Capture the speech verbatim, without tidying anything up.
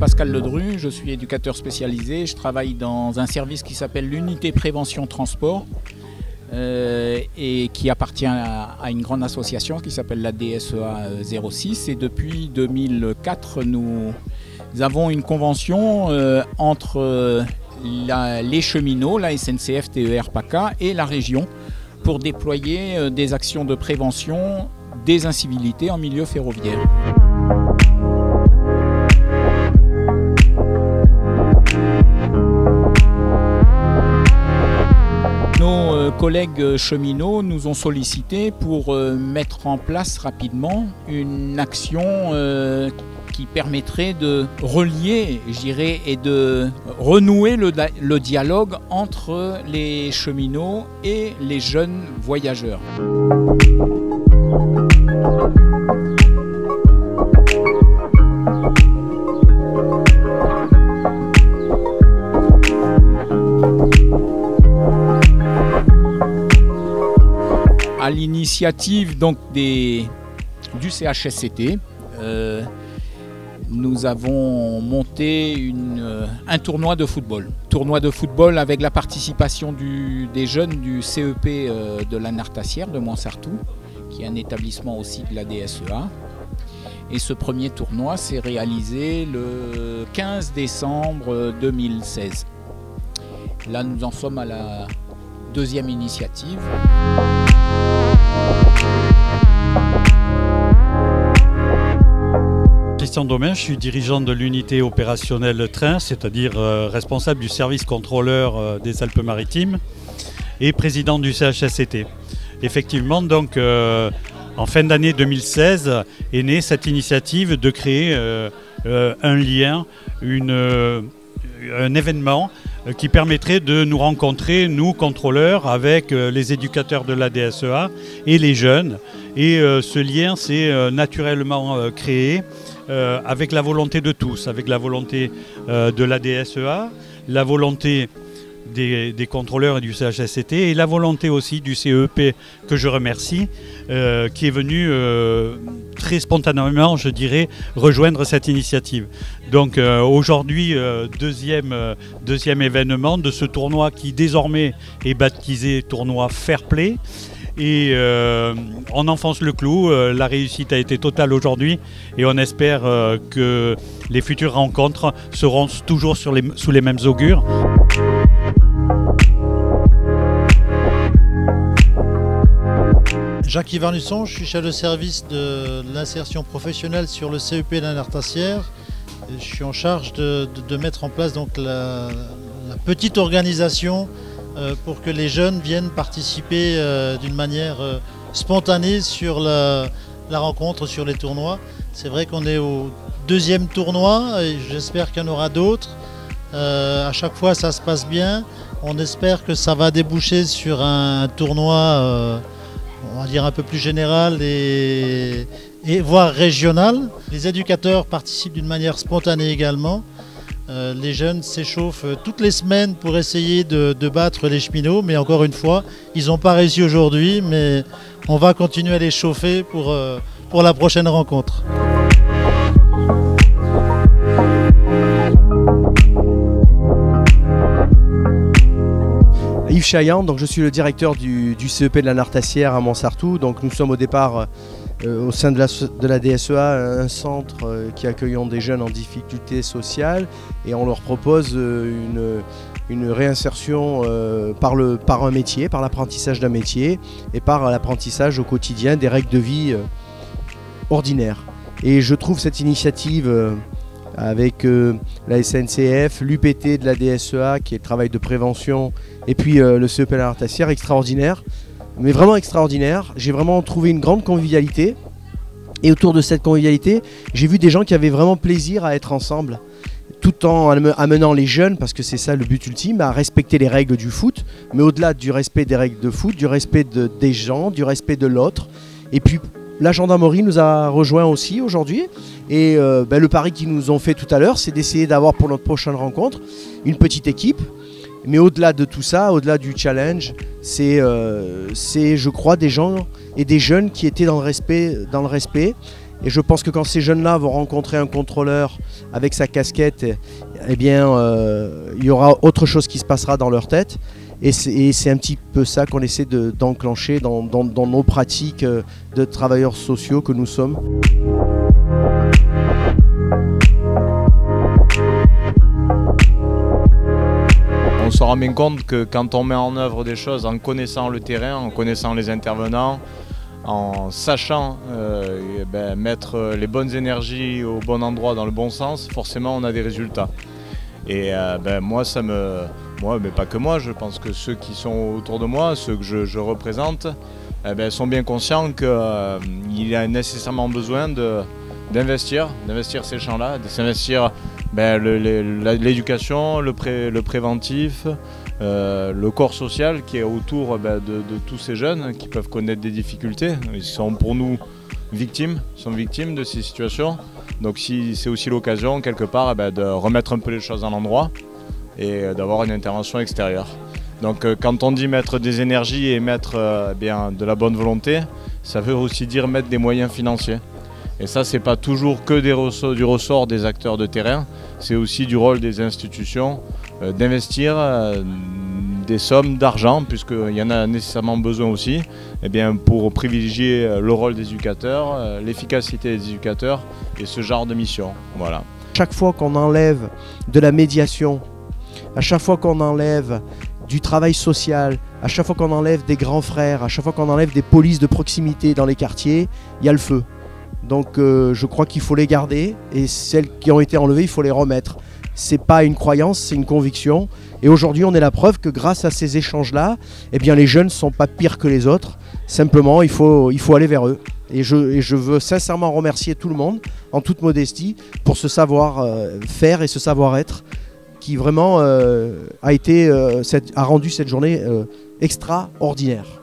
Pascal Ledru, je suis éducateur spécialisé, je travaille dans un service qui s'appelle l'unité prévention transport euh, et qui appartient à, à une grande association qui s'appelle la A D S E A zéro six, et depuis deux mille quatre nous avons une convention euh, entre euh, la, les cheminots, la S N C F, T E R PACA et la région pour déployer euh, des actions de prévention des incivilités en milieu ferroviaire. Nos collègues cheminots nous ont sollicité pour mettre en place rapidement une action qui permettrait de relier, je dirais, et de renouer le, le dialogue entre les cheminots et les jeunes voyageurs. À l'initiative donc des, du C H S C T, euh, nous avons monté une, euh, un tournoi de football. Tournoi de football avec la participation du, des jeunes du C E P euh, de La Nartassière de Montsartou, qui est un établissement aussi de la D S E A. Et ce premier tournoi s'est réalisé le quinze décembre deux mille seize. Là, nous en sommes à la deuxième initiative. Christian Domain, je suis dirigeant de l'unité opérationnelle train, c'est-à-dire euh, responsable du service contrôleur euh, des Alpes-Maritimes et président du C H S C T. Effectivement, donc, euh, en fin d'année deux mille seize est née cette initiative de créer euh, euh, un lien, une, euh, un événement qui permettrait de nous rencontrer, nous contrôleurs, avec les éducateurs de l'A D S E A et les jeunes. Et euh, ce lien s'est euh, naturellement euh, créé euh, avec la volonté de tous, avec la volonté euh, de l'A D S E A, la volonté des, des contrôleurs et du C H S C T, et la volonté aussi du C E P, que je remercie, euh, qui est venu euh, très spontanément, je dirais, rejoindre cette initiative. Donc euh, aujourd'hui, euh, deuxième, euh, deuxième événement de ce tournoi qui désormais est baptisé tournoi Fair Play. Et euh, on enfonce le clou, euh, la réussite a été totale aujourd'hui et on espère euh, que les futures rencontres seront toujours sur les, sous les mêmes augures. Jacques-Yves Arnusson, je suis chef de service de l'insertion professionnelle sur le C E P La Nartassière. Je suis en charge de, de, de mettre en place donc la, la petite organisation pour que les jeunes viennent participer euh, d'une manière euh, spontanée sur la, la rencontre, sur les tournois. C'est vrai qu'on est au deuxième tournoi et j'espère qu'il y en aura d'autres. Euh, à chaque fois ça se passe bien. On espère que ça va déboucher sur un tournoi, euh, on va dire un peu plus général et, et voire régional. Les éducateurs participent d'une manière spontanée également. Les jeunes s'échauffent toutes les semaines pour essayer de, de battre les cheminots, mais encore une fois, ils n'ont pas réussi aujourd'hui, mais on va continuer à les chauffer pour, pour la prochaine rencontre. Yves Chaillant, donc je suis le directeur du, du C E P de La Nartassière à Montsartou. Donc nous sommes au départ euh, au sein de la, de la D S E A, un centre euh, qui accueillons des jeunes en difficulté sociale et on leur propose euh, une, une réinsertion euh, par, le, par un métier, par l'apprentissage d'un métier et par l'apprentissage au quotidien des règles de vie euh, ordinaires. Et je trouve cette initiative euh, avec euh, la S N C F, l'U P T de la D S E A qui est le travail de prévention et puis euh, le C E P La Nartassière extraordinaire, mais vraiment extraordinaire. J'ai vraiment trouvé une grande convivialité et autour de cette convivialité j'ai vu des gens qui avaient vraiment plaisir à être ensemble, tout en amenant les jeunes, parce que c'est ça le but ultime, à respecter les règles du foot, mais au-delà du respect des règles de foot, du respect de, des gens, du respect de l'autre. Et puis la gendarmerie nous a rejoints aussi aujourd'hui et euh, ben, le pari qu'ils nous ont fait tout à l'heure, c'est d'essayer d'avoir pour notre prochaine rencontre une petite équipe. Mais au-delà de tout ça, au-delà du challenge, c'est euh, je crois des gens et des jeunes qui étaient dans le respect, dans le respect Et je pense que quand ces jeunes-là vont rencontrer un contrôleur avec sa casquette, eh bien, euh, il y aura autre chose qui se passera dans leur tête. Et c'est un petit peu ça qu'on essaie d'enclencher de, dans, dans, dans nos pratiques de travailleurs sociaux que nous sommes. On se rend bien compte que quand on met en œuvre des choses en connaissant le terrain, en connaissant les intervenants, en sachant euh, ben, mettre les bonnes énergies au bon endroit dans le bon sens, forcément on a des résultats. Et euh, ben, moi, ça me, moi, mais pas que moi, je pense que ceux qui sont autour de moi, ceux que je, je représente, eh ben, sont bien conscients qu'il euh, y a nécessairement besoin de d'investir, d'investir ces champs-là, de s'investir ben, l'éducation, le, le, pré, le préventif, euh, le corps social qui est autour ben, de, de tous ces jeunes qui peuvent connaître des difficultés. Ils sont pour nous victimes, sont victimes de ces situations. Donc si, c'est aussi l'occasion quelque part eh ben, de remettre un peu les choses à l'endroit et d'avoir une intervention extérieure. Donc quand on dit mettre des énergies et mettre eh bien, de la bonne volonté, ça veut aussi dire mettre des moyens financiers. Et ça, c'est pas toujours que des ressorts, du ressort des acteurs de terrain, c'est aussi du rôle des institutions euh, d'investir euh, des sommes d'argent, puisqu'il y en a nécessairement besoin aussi, eh bien, pour privilégier le rôle des éducateurs, euh, l'efficacité des éducateurs et ce genre de mission. Voilà. Chaque fois qu'on enlève de la médiation, à chaque fois qu'on enlève du travail social, à chaque fois qu'on enlève des grands frères, à chaque fois qu'on enlève des polices de proximité dans les quartiers, il y a le feu. Donc euh, je crois qu'il faut les garder et celles qui ont été enlevées, il faut les remettre. C'est pas une croyance, c'est une conviction. Et aujourd'hui, on est la preuve que grâce à ces échanges-là, eh bien, les jeunes ne sont pas pires que les autres. Simplement, il faut, il faut aller vers eux. Et je, et je veux sincèrement remercier tout le monde, en toute modestie, pour ce savoir-faire et ce savoir-être qui vraiment euh, a, été, euh, cette, a rendu cette journée euh, extraordinaire.